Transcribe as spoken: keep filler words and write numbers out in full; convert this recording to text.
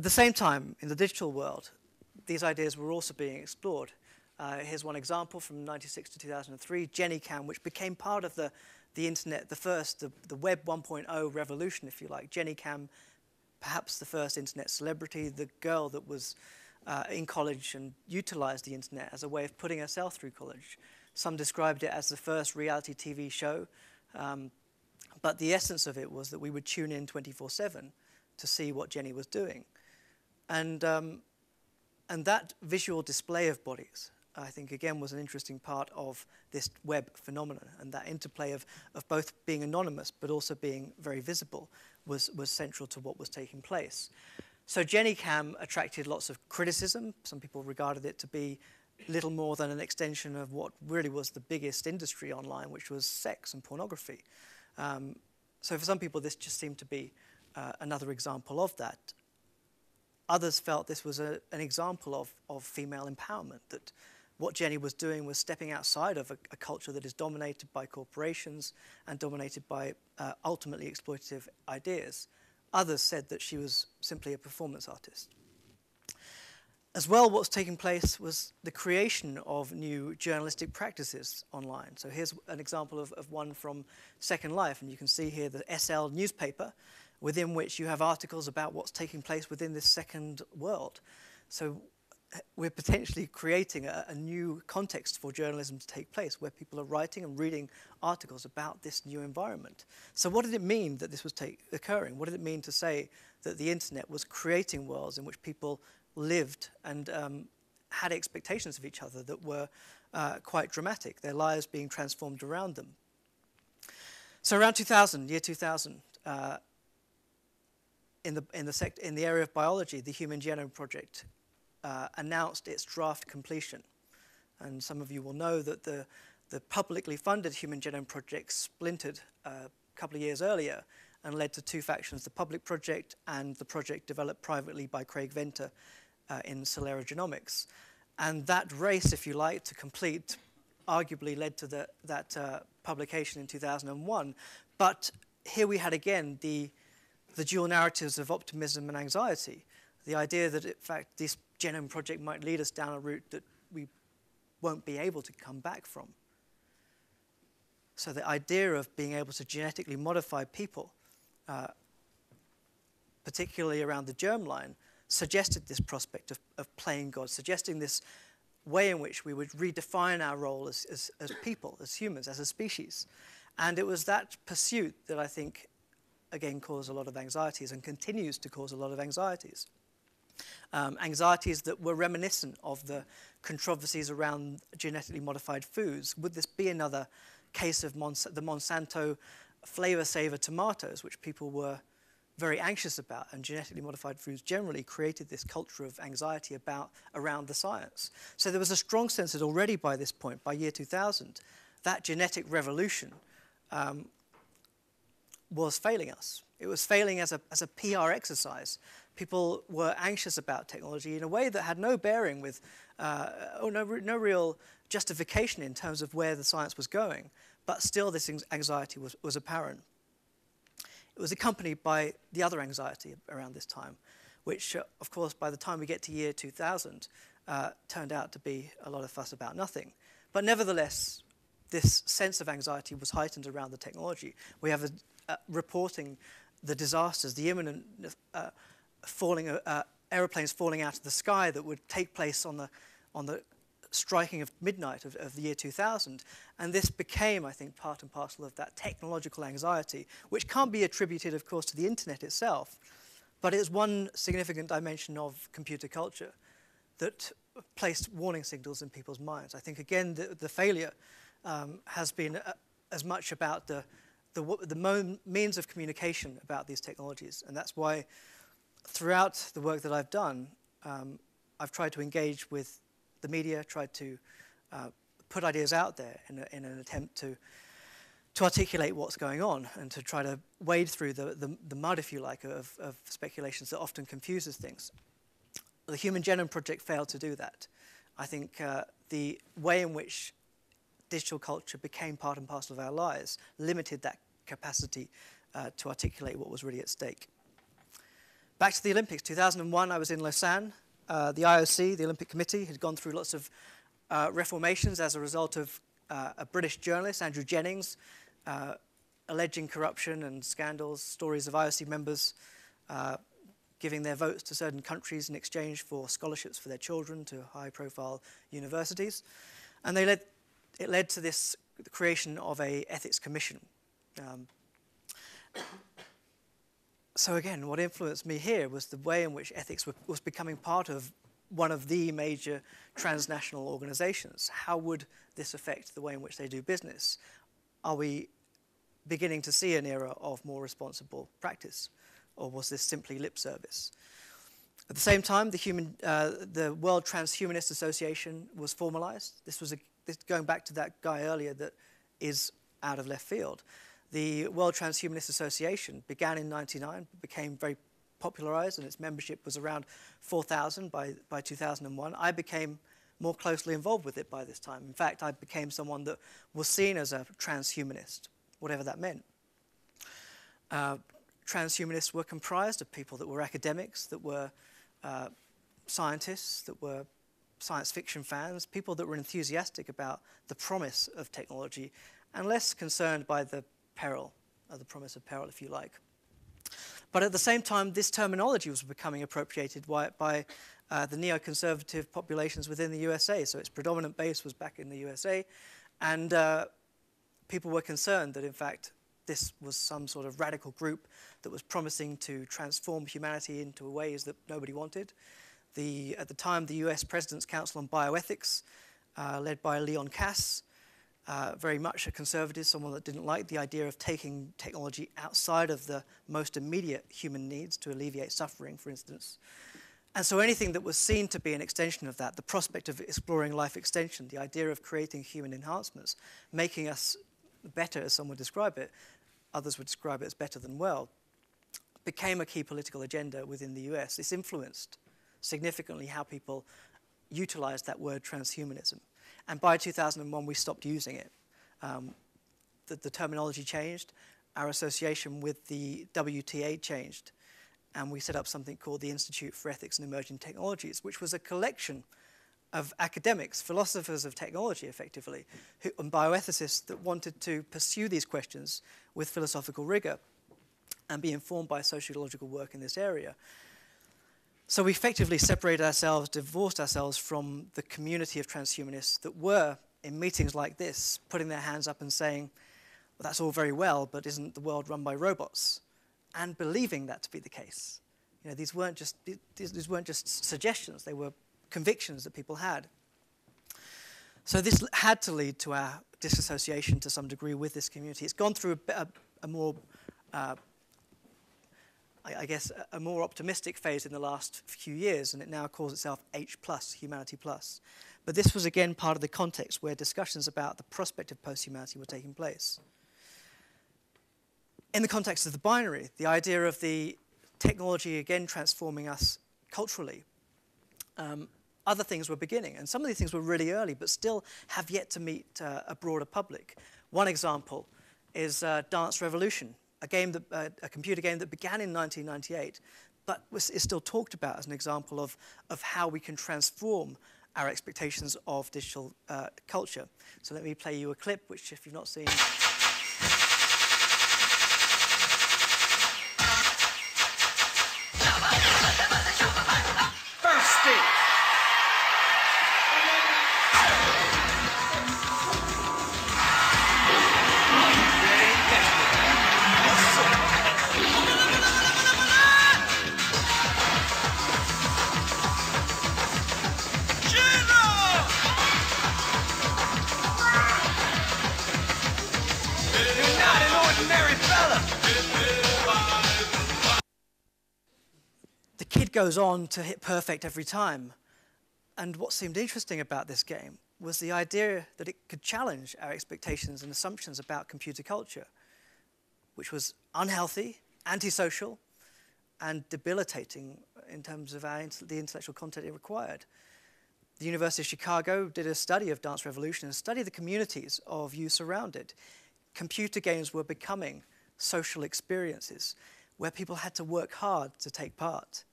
At the same time, in the digital world, these ideas were also being explored. Uh, here's one example from ninety-six to two thousand three, JenniCam, which became part of the, the internet, the first, the, the web one point oh revolution, if you like. JenniCam, perhaps the first internet celebrity, the girl that was uh, in college and utilized the internet as a way of putting herself through college. Some described it as the first reality T V show, um, but the essence of it was that we would tune in twenty-four seven to see what Jenny was doing. And, um, and that visual display of bodies, I think, again, was an interesting part of this web phenomenon, and that interplay of, of both being anonymous but also being very visible was, was central to what was taking place. So JenniCam attracted lots of criticism. Some people regarded it to be little more than an extension of what really was the biggest industry online, which was sex and pornography. Um, so for some people, this just seemed to be uh, another example of that. Others felt this was a, an example of, of female empowerment, that what Jenny was doing was stepping outside of a, a culture that is dominated by corporations and dominated by uh, ultimately exploitative ideas. Others said that she was simply a performance artist. As well, what's taking place was the creation of new journalistic practices online. So here's an example of, of one from Second Life, and you can see here the S L newspaper, within which you have articles about what's taking place within this second world. So we're potentially creating a, a new context for journalism to take place, where people are writing and reading articles about this new environment. So what did it mean that this was take, occurring? What did it mean to say that the internet was creating worlds in which people lived and um, had expectations of each other that were uh, quite dramatic, their lives being transformed around them? So around two thousand, year two thousand, uh, in the in the sect in the area of biology, the Human Genome Project uh, announced its draft completion, and some of you will know that the the publicly funded Human Genome Project splintered uh, a couple of years earlier and led to two factions: the public project and the project developed privately by Craig Venter uh, in Celera Genomics. And that race, if you like, to complete, arguably led to the, that uh, publication in two thousand one. But here we had again the, the dual narratives of optimism and anxiety, the idea that, in fact, this genome project might lead us down a route that we won't be able to come back from. So the idea of being able to genetically modify people, Uh, particularly around the germline, suggested this prospect of, of playing God, suggesting this way in which we would redefine our role as, as, as people, as humans, as a species. And it was that pursuit that I think, again, caused a lot of anxieties and continues to cause a lot of anxieties. Um, anxieties that were reminiscent of the controversies around genetically modified foods. Would this be another case of Mons- the Monsanto flavor saver tomatoes, which people were very anxious about, and genetically modified foods generally created this culture of anxiety about around the science. So there was a strong sense that already by this point, by year two thousand, that genetic revolution um, was failing us. It was failing as a, as a P R exercise. People were anxious about technology in a way that had no bearing with, uh, oh, no, no real justification in terms of where the science was going. But still, this anxiety was, was apparent. It was accompanied by the other anxiety around this time, which, uh, of course, by the time we get to year two thousand, uh, turned out to be a lot of fuss about nothing. But nevertheless, this sense of anxiety was heightened around the technology. We have a, uh, reporting the disasters, the imminent uh, falling, uh, aeroplanes falling out of the sky that would take place on the, on the striking of midnight of, of the year two thousand, and this became, I think, part and parcel of that technological anxiety, which can't be attributed, of course, to the internet itself, but it's one significant dimension of computer culture that placed warning signals in people's minds. I think, again, the, the failure um, has been uh, as much about the, the, the means of communication about these technologies, and that's why throughout the work that I've done, um, I've tried to engage with the media, tried to uh, put ideas out there in, a, in an attempt to, to articulate what's going on and to try to wade through the, the, the mud, if you like, of, of speculations that often confuses things. The Human Genome Project failed to do that. I think uh, the way in which digital culture became part and parcel of our lives limited that capacity uh, to articulate what was really at stake. Back to the Olympics, two thousand one, I was in Lausanne. Uh, the I O C, the Olympic Committee, had gone through lots of uh, reformations as a result of uh, a British journalist, Andrew Jennings, uh, alleging corruption and scandals, stories of I O C members uh, giving their votes to certain countries in exchange for scholarships for their children to high-profile universities. And they led, it led to this the creation of a ethics commission. Um, so again, what influenced me here was the way in which ethics were, was becoming part of one of the major transnational organizations. How would this affect the way in which they do business? Are we beginning to see an era of more responsible practice? Or was this simply lip service? At the same time, the, human, uh, the World Transhumanist Association was formalized. This was a, this, going back to that guy earlier that is out of left field. The World Transhumanist Association began in ninety-nine, became very popularized, and its membership was around four thousand by, by two thousand one. I became more closely involved with it by this time. In fact, I became someone that was seen as a transhumanist, whatever that meant. Uh, Transhumanists were comprised of people that were academics, that were uh, scientists, that were science fiction fans, people that were enthusiastic about the promise of technology and less concerned by the peril, or the promise of peril, if you like. But at the same time, this terminology was becoming appropriated by, by uh, the neoconservative populations within the U S A, so its predominant base was back in the U S A, and uh, people were concerned that, in fact, this was some sort of radical group that was promising to transform humanity into ways that nobody wanted. The, at the time, the U S President's Council on Bioethics, uh, led by Leon Kass, uh, very much a conservative, someone that didn't like the idea of taking technology outside of the most immediate human needs to alleviate suffering, for instance. And so anything that was seen to be an extension of that, the prospect of exploring life extension, the idea of creating human enhancements, making us better, as some would describe it, others would describe it as better than well, became a key political agenda within the U S. This influenced significantly how people utilized that word transhumanism. And by two thousand one, we stopped using it. Um, the, the terminology changed, our association with the W T A changed, and we set up something called the Institute for Ethics and Emerging Technologies, which was a collection of academics, philosophers of technology, effectively, who, and bioethicists that wanted to pursue these questions with philosophical rigor and be informed by sociological work in this area. So we effectively separated ourselves, divorced ourselves from the community of transhumanists that were, in meetings like this, putting their hands up and saying, well, that's all very well, but isn't the world run by robots? And believing that to be the case. You know, these weren't just, these, these weren't just suggestions, they were convictions that people had. So this had to lead to our disassociation to some degree with this community. It's gone through a, a, a more, uh, I, I guess, a, a more optimistic phase in the last few years, and it now calls itself H plus, Humanity Plus. But this was, again, part of the context where discussions about the prospect of post-humanity were taking place. In the context of the binary, the idea of the technology, again, transforming us culturally, um, other things were beginning, and some of these things were really early, but still have yet to meet uh, a broader public. One example is uh, Dance Revolution, a game that, uh, a computer game that began in nineteen ninety-eight, but was, is still talked about as an example of, of how we can transform our expectations of digital uh, culture. So let me play you a clip, which if you've not seen... goes on to hit perfect every time. And what seemed interesting about this game was the idea that it could challenge our expectations and assumptions about computer culture, which was unhealthy, antisocial, and debilitating in terms of our, the intellectual content it required. The University of Chicago did a study of Dance Revolution and studied the communities of youths around it. Computer games were becoming social experiences. where people had to work hard to take part.